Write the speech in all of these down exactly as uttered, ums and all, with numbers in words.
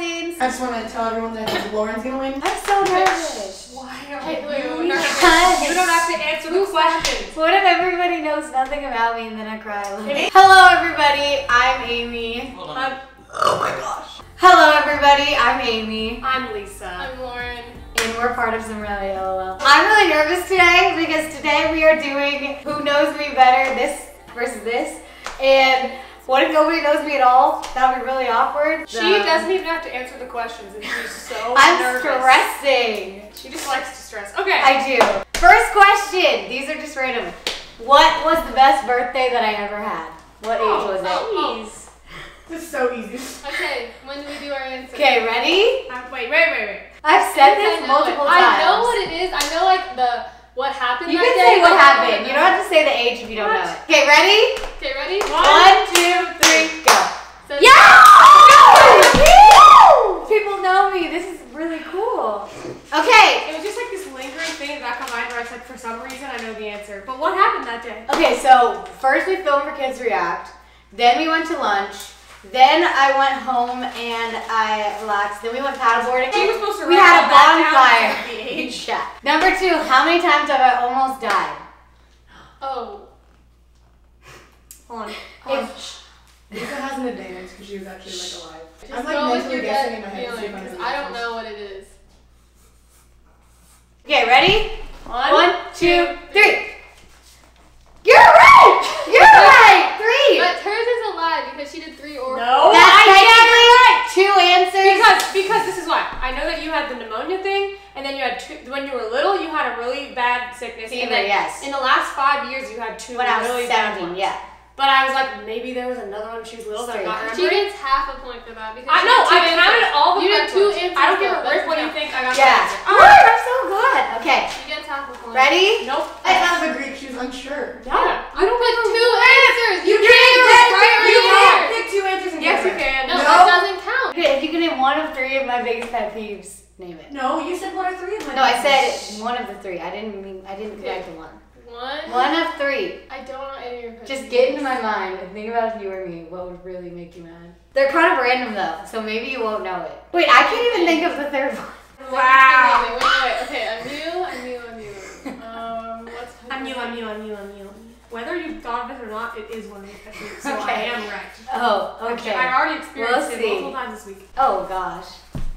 cousins. I just want to tell everyone that Lauren's going to win. I'm so nervous. Why are hey, you nervous? Yes. You don't have to answer the questions. What if everybody knows nothing about me and then I cry? Like, hello, everybody. I'm Amy. Hold on. I'm, oh my gosh. Hello, everybody. I'm Amy. I'm Lisa. I'm Lauren. And we're part of Zimrale, lol. I'm really nervous today because today we are doing Who Knows Me Better, this versus this. And what if nobody knows me at all? That would be really awkward. She um, doesn't even have to answer the questions and she's so I'm nervous. Stressing. She just likes to stress. Okay. I do. First question. These are just random. What was the best birthday that I ever had? What oh, age was oh, it? Jeez. Oh. This is so easy. Okay, when do we do our answer? Okay, ready? Uh, wait, wait, wait, wait. I've said this multiple times. I know what it is. I know like the what happened. You can say what happened. You don't have to say the age if you don't know it. Okay, ready? Okay, ready? One, One two, three, go. Yeah! People know me. This is really cool. Okay. It was just like this lingering thing in the back of my mind where I said, for some reason I know the answer. But what happened that day? Okay, so first we filmed for Kids React. Then we went to lunch. Then I went home and I relaxed. Then we went paddleboarding. She was supposed to we had a bonfire. Yeah. Number two, how many times have I almost died? Oh. Hold on. Um, Lisa hasn't advanced because she was actually like alive. Just I'm like mentally guessing in my head. Feeling, to see if I, I don't know what it is. Okay, ready? One, One two, two, three. three. You're right! You're right! Three! But hers is a lie because she did three or no, four. No, I did two answers. Because, because this is why. I know that you had the pneumonia thing, and then you had two, when you were little, you had a really bad sickness. Fever, and then yes. In the last five years, you had two when really bad ones. Yeah. But I was like, maybe there was another one when she was little that I got remembered. She gets half a point for that. Because I know, I counted all the you did two answers. I don't give a rip what you think I got. Yeah. Oh, I'm so glad. Okay. She gets half a point. Ready? Nope. I have a Greek. She was unsure. Yeah. yeah. You don't pick two answers. You can't pick two answers. Yes, you can. No, that doesn't count. If you can name one of three of my biggest pet peeves, name it. No, you said one of three of my. No, I said one of the three. I didn't mean. I didn't connect to one. One? One of three. I don't know any of your questions. Just get into my mind and think about if you were me, what would really make you mad? They're kind of random though, so maybe you won't know it. Wait, I can't even think of the third one. Wow. Wait, wait, wait, wait. Okay, I'm you, I'm you, I'm you. Um, what's I'm you, I'm you, I'm you, I'm you. Whether you thought of it or not, it is one of your questions, so okay. I am wrecked. Oh, okay. I already experienced we'll it multiple times this week. Oh gosh.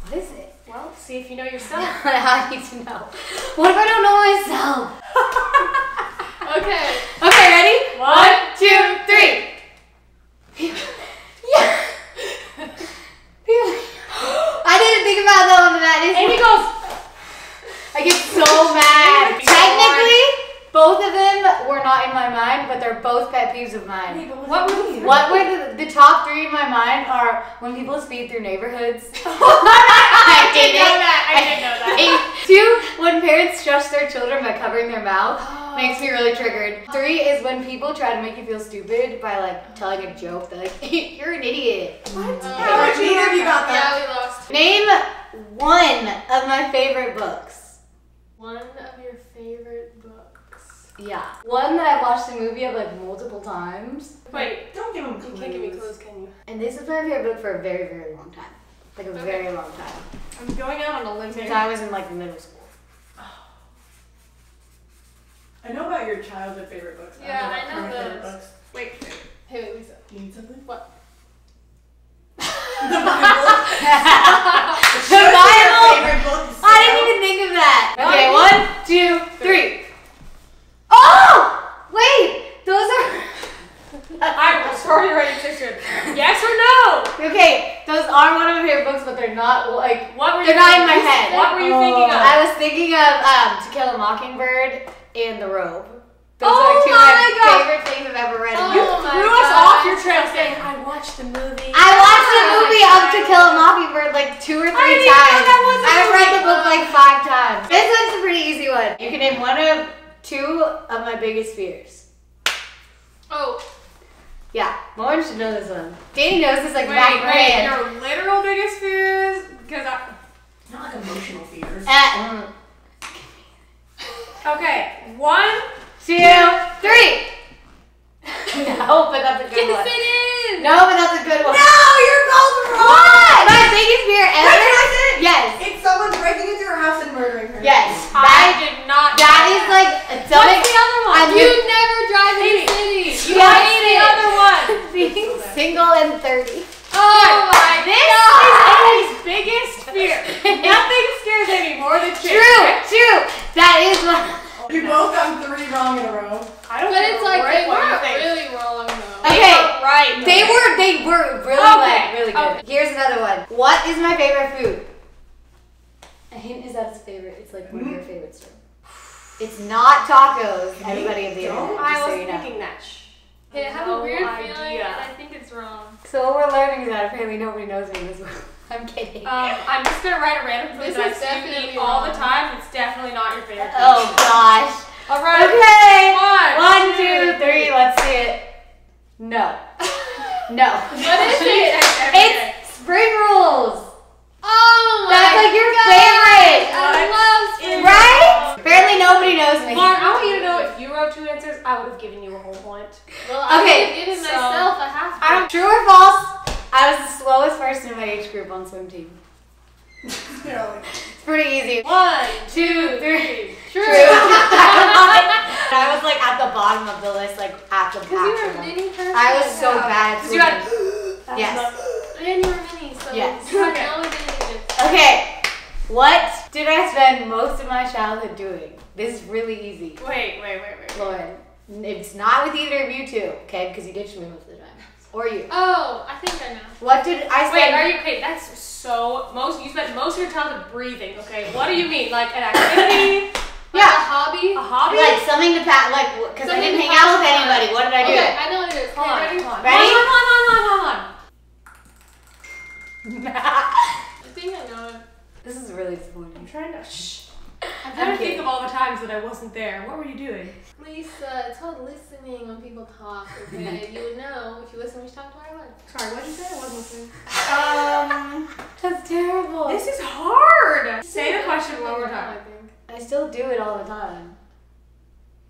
What is it? Well, see if you know yourself. I need to know. What if I don't know myself? Okay. Okay, ready? One, One two, three. Yeah. I didn't think about that one, that is. Amy goes. I get so mad. Technically, both of them were not in my mind, but they're both pet peeves of mine. Wait, what were the, what were the, the top three in my mind are when people speed through neighborhoods. I didn't know that. I didn't know that. Eight, two, when parents stress their children by covering their mouth. Makes me really triggered. Three is when people try to make you feel stupid by like telling a joke. They're like, you're an idiot. What? Um, How much you got that? Yeah, we lost. Name one of my favorite books. One of your favorite books? Yeah. One that I watched the movie of like multiple times. Wait, don't give them clues. You can't give me clues, can you? And this is my favorite book for a very, very long time. Like a okay. very long time. I'm going out on a limb here. I was in like middle school. I know about your childhood favorite books. Yeah, I know, I know those. Books. Wait, hey, wait, Lisa. You need something? What? The Bible. The Bible. Favorite books. I didn't even think of that. Okay, one, two, three. Oh, wait, those are. I'm sorry, ready to yes or no? Okay, those are one of my favorite books, but they're not like. What were they're you? They're not in my head. What were you oh. thinking of? I was thinking of um, To Kill a Mockingbird. And The Robe. Those oh are two of my, my favorite things I've ever read. Oh you threw us God. Off your trail saying, I watched the movie. I watched the movie of To Kill a Mockingbird like two or three I times. That was I've read the book like five times. This one's a pretty easy one. You can name one of two of my biggest fears. Oh. Yeah, Lauren should know this one. Danny knows this like wait, back wait, your literal biggest fears? Because I... Not like emotional fears. Uh, mm. Okay, one, two, three. No, but that's a good yes, one. Yes, it is. No, but that's a good one. No, you're both wrong. What? My biggest fear ever. Maddie's like, dumb. What's the other one? I'm you good. Never drive in the city. You yes, hate the it. Other one. Being single and thirty. Oh, oh my God. This is Amy's biggest fear. Nothing scares Amy more than children. True, true. That is what. We both got three wrong in a row. I don't but it's like right they weren't really wrong though. Okay, they right. They were they were really okay. Like, really good. Okay. Here's another one. What is my favorite food? A hint is that it's favorite. It's like mm-hmm. one of your favorites. Too. It's not tacos. Can everybody in the room. I was so you thinking know. That. It has no a weird idea. Feeling, and I think it's wrong. So what we're learning is that apparently nobody knows me as well. I'm kidding. Um, I'm just gonna write a random place that I eat all the time. It's definitely not your favorite. Oh gosh. All right. Okay. One, one two, three. Let's see it. No. No. What is it? It's spring rolls. Oh my. That's like your God. Favorite. I love spring rolls. Right? Apparently nobody knows me. Lauren, I want you to know if you wrote two answers, I would have given you a whole point. Well, I okay. Would have given so, myself a half point. True or false? I was the slowest person in my age group on swim team. It's pretty easy. One, two, three. True. True. I was like at the bottom of the list, like at the back. Because you were mini person. I was so bad at swimming. Because you had. Yes. And you were mini, so yes. You had no advantages. Okay. What did I spend most of my childhood doing? This is really easy. Wait, wait, wait, wait. Lauren, it's not with either of you two, okay? Because you ditched me most of the time. Or you. Oh, I think I know. What did I spend? Wait, are you okay? That's so most. You spent most of your time breathing. Okay, what do you mean? Like an activity? Like yeah, a hobby. A hobby. Like something to pat. Like because I didn't hang out with anybody. What did I do? Okay, I know what it is. Hold on. Ready? Hold on. Hold on. Hold on. Hold on. I think I know it. This is really disappointing. I'm trying to. Shh. I'm trying to think of all the times that I wasn't there. What were you doing? Lisa, it's called listening when people talk, okay? You would know if you listen when you talk to our life. Sorry, what did you say? I wasn't listening. Um, that's terrible. This is hard. This say is the question one more time. I, I still do it all the time.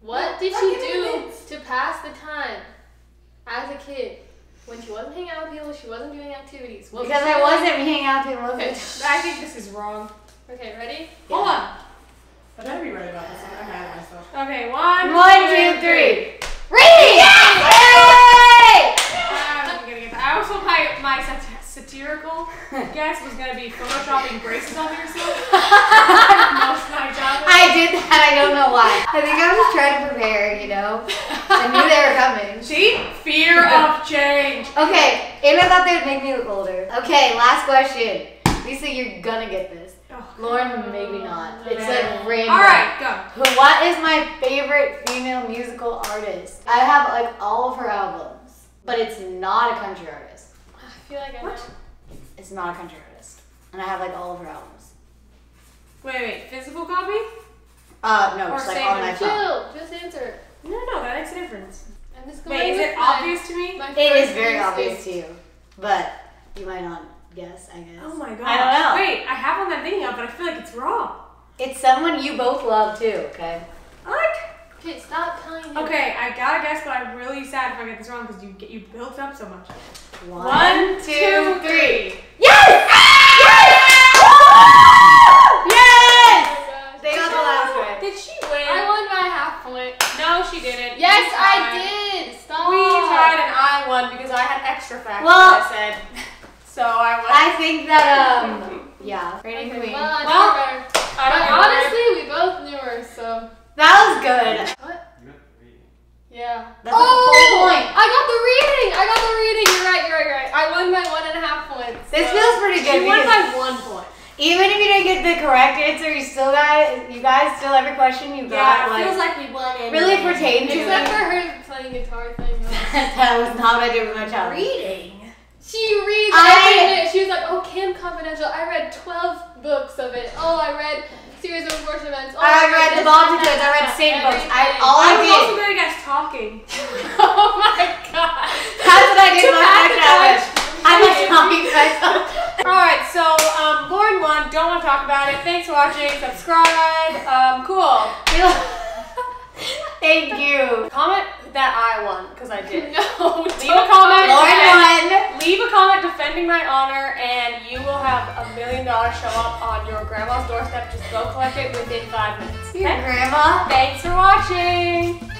What did she do to pass the time as a kid? When she wasn't hanging out with people, she wasn't doing activities. What because I wasn't hanging out with people. Okay. I think this is wrong. Okay, ready? Yeah. Hold on. I better be right about this one. I'm mad at myself. Okay, one, one two, two, three. Read! Yes! Yay! I wasn't gonna get that. I also my my sat satirical guess was gonna be photoshopping braces on yourself. Most of my job. I did that. I don't know why. I think I was trying to prepare. You know, I knew they were coming. See, fear of change. Okay, Anna thought they'd make me look older. Okay, last question. Lisa, you're gonna get this. Oh, Lauren, maybe not. It's like random. All right, go. What is my favorite female musical artist? I have like all of her albums, but it's not a country artist. I feel like I what? Know. It's not a country artist, and I have like all of her albums. Wait, wait, physical copy? Uh, no, or it's like on my phone. Chill, just answer. No, no, that makes a difference. I'm just going. Wait, is it my, obvious to me? It is very obvious to you, but you might not. Yes, I guess. Oh my god. I don't know. Wait, I have one that I'm thinking of, but I feel like it's wrong. It's someone you both love too, okay? What? Okay, stop telling me. Okay, I gotta guess, but I'm really sad if I get this wrong because you get you built up so much. One, one two, two, three. three. Yes! Yes! Yes! Yes! They got the last one. Did she win? I won by half point. No, she didn't. Yes, I did. Stop. We tied and I won because I had extra facts well, that I said. So I was I think that, um, yeah. Reigning Queen. Okay, well, I well, better. I but honestly, we both knew her, so. That was good. What? You got the reading. Yeah. That's oh, the whole point. I got the reading. I got the reading. You're right, you're right, you're right. I won by one and a half points. So. This feels pretty good. You won by one point. Even if you didn't get the correct answer, you still got, you guys still every question you got. Yeah, it like, feels like we won anyway. Really pertained to it. Except for her playing guitar thing. That was not what I did with my child. Reading. She reads it. She was like, oh, Kim Confidential. I read twelve books of it. Oh, I read Series of Unfortunate Events. Oh, I, I read The Bob Kids. I read same books. I all I did. I was also good at guys talking. Oh my god. That's what I did when I was I was talking myself. Alright, so um, Lauren won. Don't want to talk about it. Thanks for watching. Subscribe. Um, cool. Thank you. Comment that I won, because I did. No, leave a comment. Lauren won. leave a comment defending my honor and you will have a million dollars show up on your grandma's doorstep. Just go collect it within five minutes. Okay? Grandma, thanks for watching.